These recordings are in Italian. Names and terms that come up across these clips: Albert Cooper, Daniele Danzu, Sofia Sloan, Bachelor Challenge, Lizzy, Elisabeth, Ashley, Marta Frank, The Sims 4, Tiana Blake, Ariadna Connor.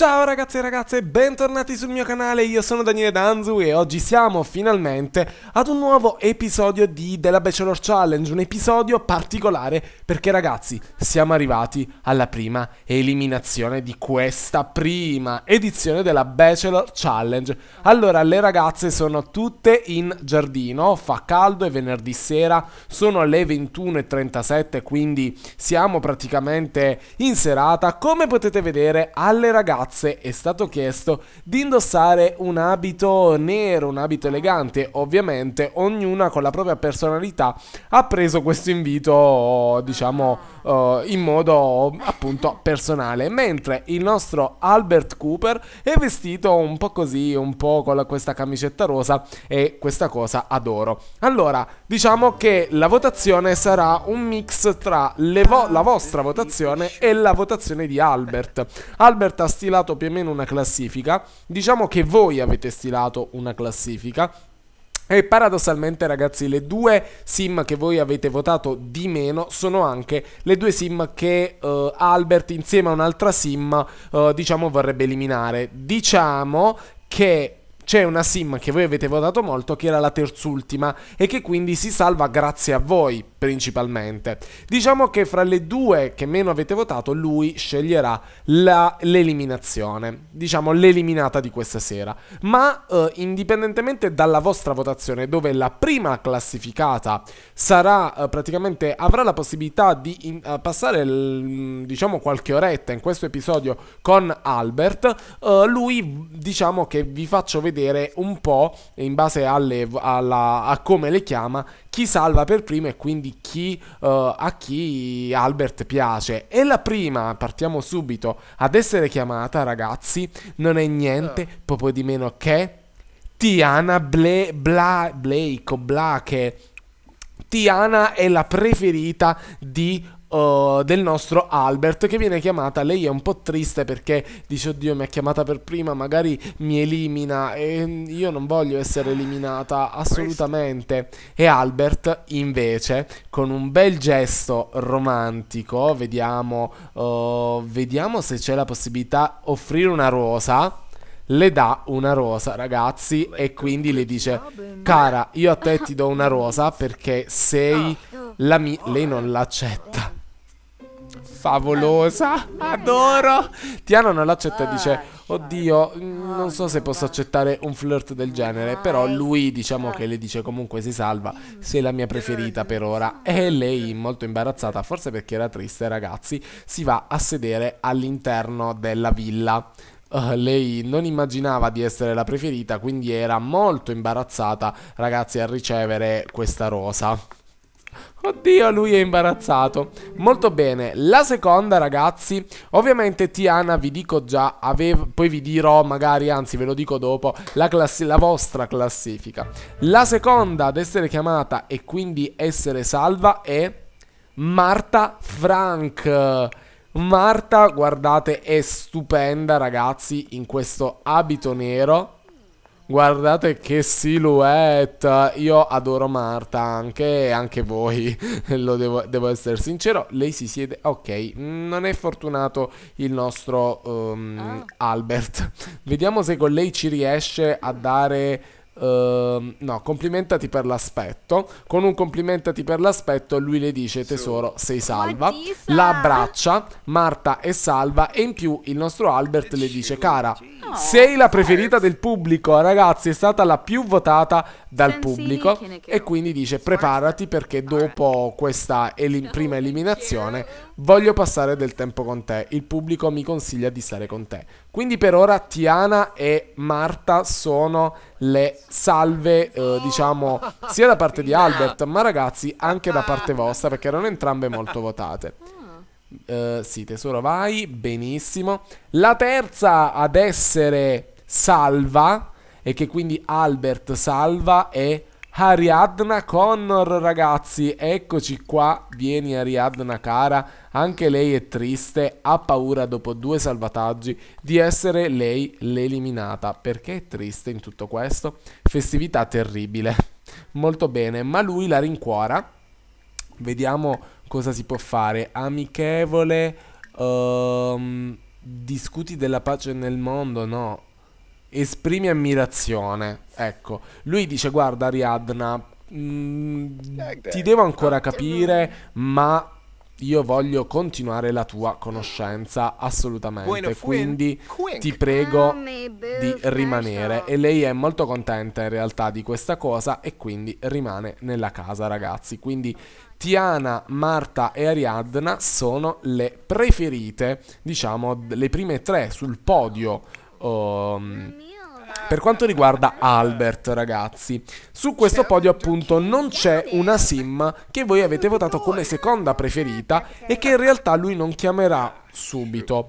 Ciao ragazzi e ragazze, bentornati sul mio canale, io sono Daniele Danzu e oggi siamo finalmente ad un nuovo episodio della Bachelor Challenge, un episodio particolare perché ragazzi siamo arrivati alla prima eliminazione di questa prima edizione della Bachelor Challenge. Allora, le ragazze sono tutte in giardino, fa caldo, è venerdì sera, sono le 21:37, quindi siamo praticamente in serata. Come potete vedere, alle ragazze è stato chiesto di indossare un abito nero, un abito elegante. Ovviamente ognuna con la propria personalità ha preso questo invito, diciamo, in modo appunto personale, mentre il nostro Albert Cooper è vestito un po' così, un po' con questa camicetta rosa e questa cosa adoro. Allora, diciamo che la votazione sarà un mix tra la vostra votazione e la votazione di Albert. Albert ha stilato più o meno una classifica, diciamo che voi avete stilato una classifica. E paradossalmente ragazzi, le due sim che voi avete votato di meno sono anche le due sim che Albert insieme a un'altra sim diciamo vorrebbe eliminare. Diciamo che c'è una sim che voi avete votato molto, che era la terzultima, e che quindi si salva grazie a voi principalmente. Diciamo che fra le due che meno avete votato, lui sceglierà l'eliminazione, diciamo l'eliminata di questa sera. Ma indipendentemente dalla vostra votazione, dove la prima classificata sarà praticamente avrà la possibilità di passare diciamo qualche oretta in questo episodio con Albert, lui diciamo che vi faccio vedere un po' in base a come le chiama, chi salva per primo e quindi a chi Albert piace. E la prima, partiamo subito, ad essere chiamata ragazzi non è niente poco di meno che Tiana Blake. Tiana è la preferita del nostro Albert, che viene chiamata. Lei è un po' triste perché dice oddio, mi ha chiamata per prima, magari mi elimina e io non voglio essere eliminata assolutamente. E Albert invece con un bel gesto romantico, vediamo se c'è la possibilità, offrire una rosa. Le dà una rosa ragazzi e quindi le dice cara, io a te ti do una rosa perché sei la mia. Lei non l'accetta. Favolosa, adoro. Tiana non l'accetta e dice oddio, non so se posso accettare un flirt del genere. Però lui diciamo che le dice comunque si salva, sei la mia preferita per ora. E lei molto imbarazzata, forse perché era triste ragazzi, si va a sedere all'interno della villa. Lei non immaginava di essere la preferita, quindi era molto imbarazzata ragazzi a ricevere questa rosa. Oddio, lui è imbarazzato. Molto bene, la seconda ragazzi, ovviamente Tiana, vi dico già, poi vi dirò magari, anzi ve lo dico dopo, la vostra classifica. La seconda ad essere chiamata e quindi essere salva è Marta Frank. Marta, guardate, è stupenda ragazzi in questo abito nero. Guardate che silhouette, io adoro Marta anche voi, lo devo essere sincero. Lei si siede, ok, non è fortunato il nostro Albert. Vediamo se con lei ci riesce a dare... no, complimentati per l'aspetto. Con un complimentati per l'aspetto lui le dice tesoro sei salva, la abbraccia, Marta è salva. E in più il nostro Albert le dice cara sei la preferita del pubblico. Ragazzi, è stata la più votata dal pubblico e quindi dice preparati perché dopo questa prima eliminazione voglio passare del tempo con te, il pubblico mi consiglia di stare con te. Quindi per ora Tiana e Marta sono le salve, diciamo, sia da parte di Albert, ma ragazzi anche da parte vostra, perché erano entrambe molto votate. Sì, tesoro, vai, benissimo. La terza ad essere salva, e che quindi Albert salva, è Ariadna Connor, ragazzi. Eccoci qua, vieni Ariadna cara. Anche lei è triste, ha paura dopo due salvataggi di essere lei l'eliminata. Perché è triste in tutto questo? Festività terribile. Molto bene, ma lui la rincuora. Vediamo cosa si può fare. Amichevole, discuti della pace nel mondo, no, esprimi ammirazione. Ecco, lui dice: guarda Ariadna, ti devo ancora capire, ma io voglio continuare la tua conoscenza assolutamente, quindi ti prego di rimanere. E lei è molto contenta in realtà di questa cosa e quindi rimane nella casa, ragazzi. Quindi Tiana, Marta e Ariadna sono le preferite, diciamo le prime tre sul podio per quanto riguarda Albert, ragazzi. Su questo podio appunto non c'è una Sim che voi avete votato come seconda preferita e che in realtà lui non chiamerà subito,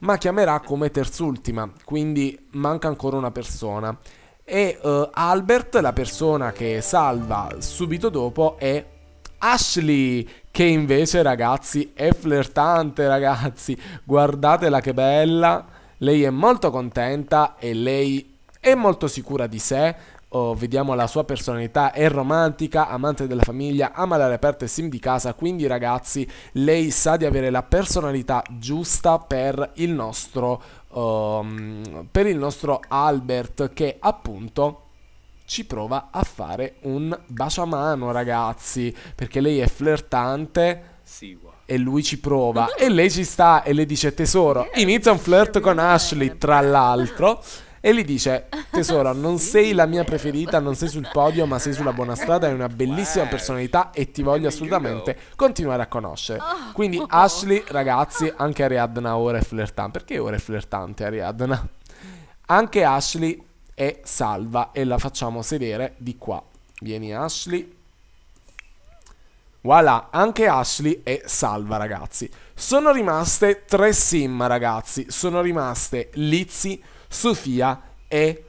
ma chiamerà come terzultima, quindi manca ancora una persona. E Albert, la persona che salva subito dopo è Ashley, che invece, ragazzi, è flirtante, ragazzi, guardatela che bella. Lei è molto contenta e lei è molto sicura di sé. Vediamo la sua personalità, è romantica, amante della famiglia, ama l'area aperta e sim di casa. Quindi ragazzi, lei sa di avere la personalità giusta per il nostro Albert, che appunto ci prova a fare un baciamano, ragazzi, perché lei è flirtante e lui ci prova e lei ci sta e le dice: tesoro, inizia un flirt con Ashley, tra l'altro, e gli dice: tesoro, non sei la mia preferita, non sei sul podio, ma sei sulla buona strada, hai una bellissima personalità e ti voglio assolutamente continuare a conoscere. Quindi Ashley, ragazzi, anche Ariadna ora è flirtante. Perché ora è flirtante Ariadna? Anche Ashley è salva e la facciamo sedere di qua. Vieni Ashley. Voilà, anche Ashley è salva, ragazzi. Sono rimaste tre sim, ragazzi. Sono rimaste Lizzy, Sofia e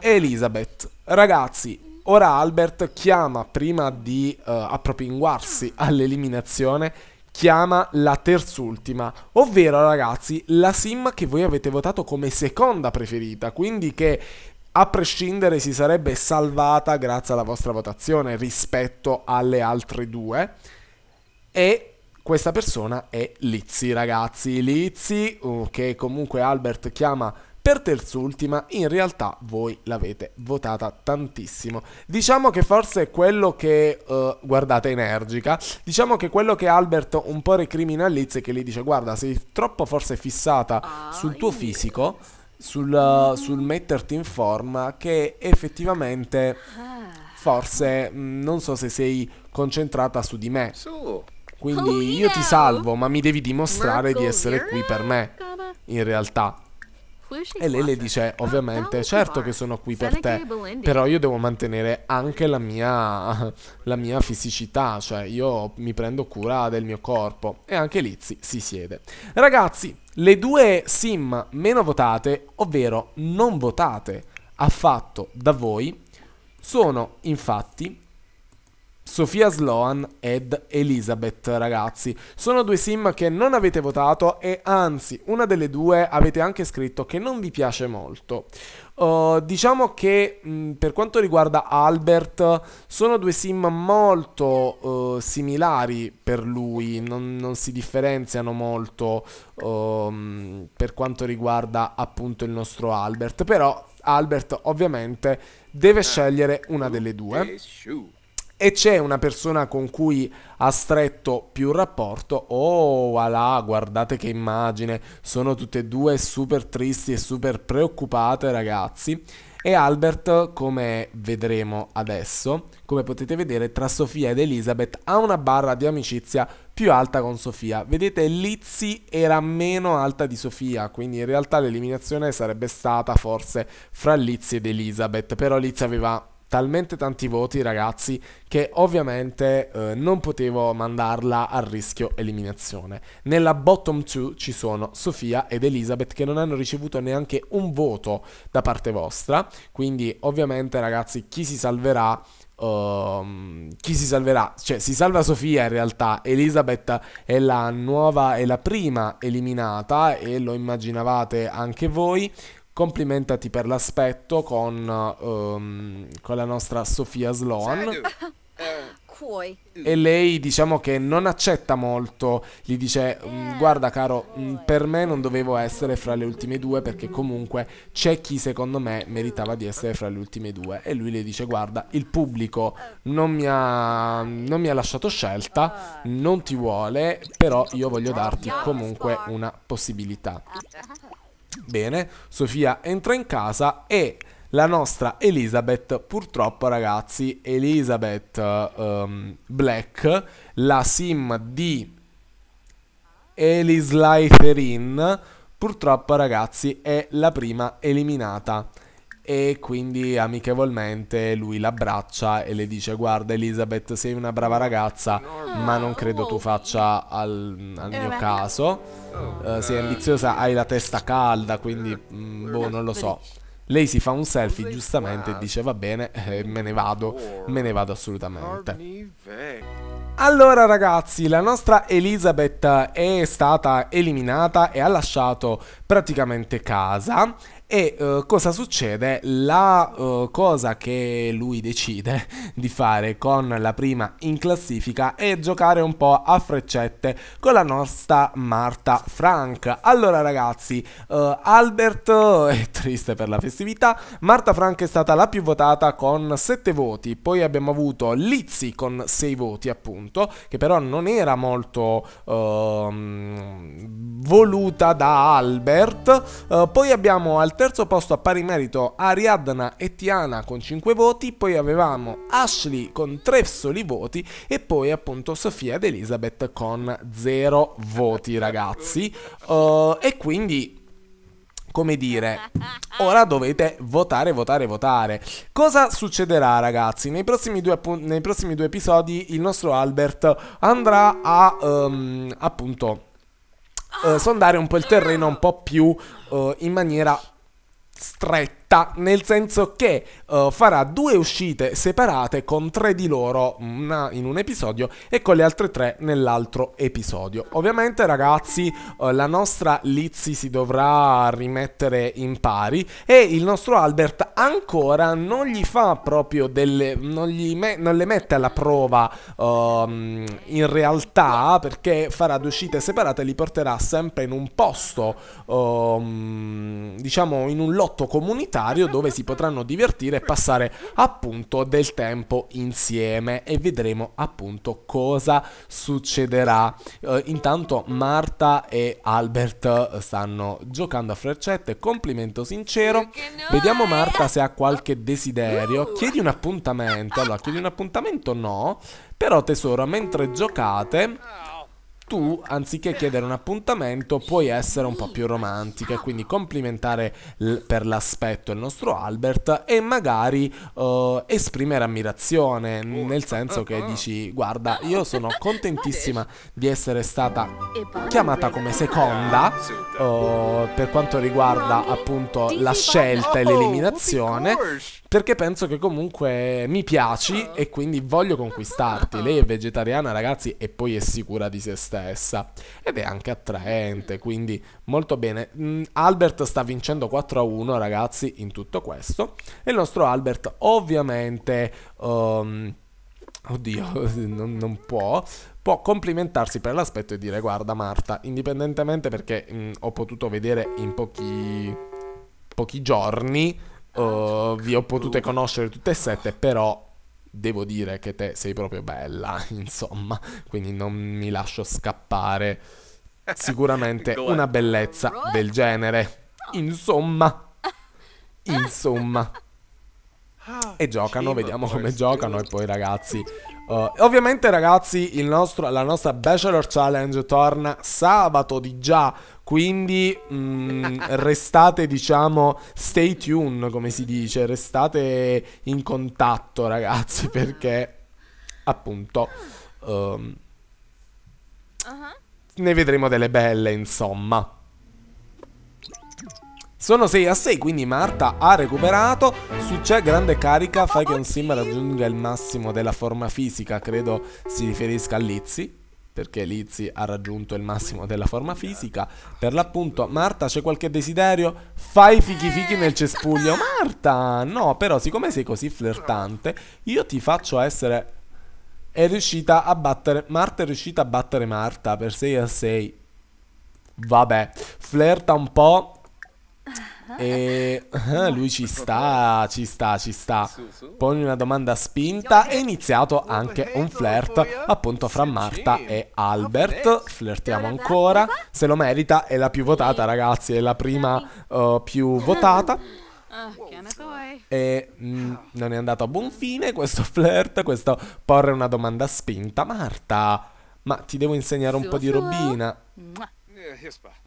Elisabeth. Ragazzi, ora Albert chiama, prima di appropinguarsi all'eliminazione, chiama la terzultima, ovvero, ragazzi, la sim che voi avete votato come seconda preferita, quindi che a prescindere si sarebbe salvata grazie alla vostra votazione rispetto alle altre due. E questa persona è Lizzy, ragazzi. Lizzy, che comunque Albert chiama per terzultima, in realtà voi l'avete votata tantissimo. Diciamo che forse è quello che, guardate, energica, diciamo che quello che Albert un po' recrimina a Lizzy, che gli dice: guarda, sei troppo forse fissata sul tuo fisico, sul metterti in forma, che effettivamente forse non so se sei concentrata su di me. Quindi io ti salvo, ma mi devi dimostrare di essere qui per me, in realtà. E lei le dice ovviamente: certo che sono qui per te, però io devo mantenere anche la mia fisicità, cioè io mi prendo cura del mio corpo. E anche Lizzy si siede. Ragazzi, le due sim meno votate, ovvero non votate affatto da voi, sono infatti Sofia Sloan ed Elisabeth, ragazzi. Sono due sim che non avete votato e anzi una delle due avete anche scritto che non vi piace molto. Diciamo che per quanto riguarda Albert sono due sim molto similari per lui, non si differenziano molto per quanto riguarda appunto il nostro Albert. Però Albert ovviamente deve scegliere una delle due e c'è una persona con cui ha stretto più rapporto. Oh, voilà, guardate che immagine. Sono tutte e due super tristi e super preoccupate, ragazzi. E Albert, come vedremo adesso, come potete vedere, tra Sofia ed Elisabeth ha una barra di amicizia più alta con Sofia. Vedete, Lizzy era meno alta di Sofia, quindi in realtà l'eliminazione sarebbe stata forse fra Lizzy ed Elisabeth. Però Lizzy aveva talmente tanti voti, ragazzi, che ovviamente non potevo mandarla a rischio eliminazione. Nella bottom 2 ci sono Sofia ed Elisabeth, che non hanno ricevuto neanche un voto da parte vostra. Quindi ovviamente, ragazzi, chi si salverà? Cioè, si salva Sofia in realtà. Elisabeth è la prima eliminata e lo immaginavate anche voi. Complimentati per l'aspetto con la nostra Sofia Sloan. E lei diciamo che non accetta molto, gli dice guarda caro, per me non dovevo essere fra le ultime due, perché comunque c'è chi secondo me meritava di essere fra le ultime due. E lui le dice guarda, il pubblico non mi ha lasciato scelta, non ti vuole, però io voglio darti comunque una possibilità. Bene, Sofia entra in casa e la nostra Elisabeth, purtroppo ragazzi, Elisabeth Black, la sim di Elislytherin, purtroppo ragazzi è la prima eliminata. E quindi amichevolmente lui l'abbraccia e le dice guarda Elisabeth, sei una brava ragazza, ma non credo tu faccia al mio caso, sei ambiziosa, hai la testa calda, quindi boh, non lo so. Lei si fa un selfie giustamente e dice va bene, me ne vado assolutamente. Allora ragazzi, la nostra Elisabeth è stata eliminata e ha lasciato praticamente casa. E cosa succede? La cosa che lui decide di fare con la prima in classifica è giocare un po' a freccette con la nostra Marta Frank. Allora ragazzi, Albert è triste per la festività, Marta Frank è stata la più votata con 7 voti, poi abbiamo avuto Lizzy con 6 voti appunto, che però non era molto voluta da Albert, poi abbiamo al terzo posto a pari merito Ariadna e Tiana con 5 voti, poi avevamo Ashley con 3 soli voti e poi appunto Sofia ed Elisabeth con 0 voti ragazzi, e quindi come dire, ora dovete votare. Cosa succederà ragazzi? Nei prossimi due episodi il nostro Albert andrà a appunto sondare un po' il terreno un po' più in maniera stretta, nel senso che farà 2 uscite separate con 3 di loro, una in un episodio e con le altre 3 nell'altro episodio. Ovviamente ragazzi la nostra Lizzy si dovrà rimettere in pari e il nostro Albert ancora non gli fa proprio delle... non le mette alla prova in realtà, perché farà 2 uscite separate e li porterà sempre in un posto, diciamo in un lotto comunitario dove si potranno divertire e passare appunto del tempo insieme, e vedremo appunto cosa succederà. Intanto Marta e Albert stanno giocando a freccette, complimento sincero. Vediamo Marta se ha qualche desiderio. Chiedi un appuntamento. Allora, chiedi un appuntamento no, però tesoro, mentre giocate tu, anziché chiedere un appuntamento, puoi essere un po' più romantica e quindi complimentare per l'aspetto il nostro Albert e magari esprimere ammirazione, nel senso che dici guarda, io sono contentissima di essere stata chiamata come seconda per quanto riguarda appunto la scelta e l'eliminazione, perché penso che comunque mi piaci e quindi voglio conquistarti. Lei è vegetariana ragazzi e poi è sicura di se stessa ed è anche attraente, quindi molto bene. Albert sta vincendo 4-1 ragazzi in tutto questo e il nostro Albert ovviamente oddio, non può complimentarsi per l'aspetto e dire guarda Marta, indipendentemente, perché ho potuto vedere in pochi giorni, vi ho potute conoscere tutte e 7, però devo dire che te sei proprio bella, insomma, quindi non mi lascio scappare sicuramente una bellezza del genere, insomma. E giocano, vediamo come giocano. E poi ragazzi ovviamente ragazzi la nostra Bachelor Challenge torna sabato di già, quindi restate, diciamo, stay tuned, come si dice, restate in contatto ragazzi, perché appunto ne vedremo delle belle, insomma. Sono 6-6, quindi Marta ha recuperato. Succede grande carica, fai che un sim raggiunga il massimo della forma fisica. Credo si riferisca a Lizzy, perché Lizzy ha raggiunto il massimo della forma fisica. Per l'appunto, Marta, c'è qualche desiderio? Fai fichi fichi nel cespuglio. Marta, no, però siccome sei così flirtante, io ti faccio essere... È riuscita a battere Marta, per 6-6. Vabbè, flirta un po'. E lui ci sta. Poni una domanda spinta. È iniziato anche un flirt, appunto, fra Marta e Albert. Flirtiamo ancora. Se lo merita, è la più votata, ragazzi. È la prima più votata. E non è andato a buon fine questo flirt, questo porre una domanda spinta. Marta, ma ti devo insegnare un po' di robina?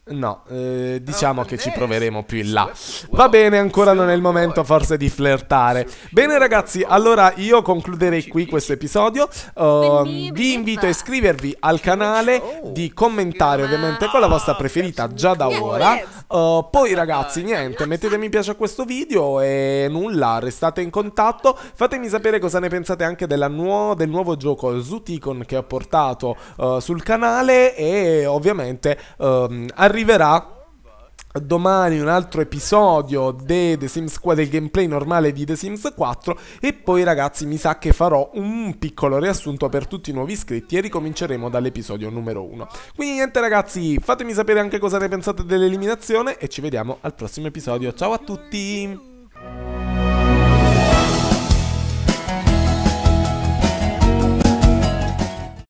No, diciamo che ci proveremo più in là. Va bene, ancora non è il momento forse di flirtare. Bene ragazzi, allora io concluderei qui questo episodio. Vi invito a iscrivervi al canale, di commentare ovviamente con la vostra preferita già da ora. Poi ragazzi, niente, mettete mi piace a questo video e nulla, restate in contatto. Fatemi sapere cosa ne pensate anche della del nuovo gioco Zuticon che ho portato sul canale. E ovviamente arriverà domani un altro episodio The Sims, del gameplay normale di The Sims 4. E poi ragazzi mi sa che farò un piccolo riassunto per tutti i nuovi iscritti e ricominceremo dall'episodio numero 1. Quindi niente ragazzi, fatemi sapere anche cosa ne pensate dell'eliminazione e ci vediamo al prossimo episodio. Ciao a tutti!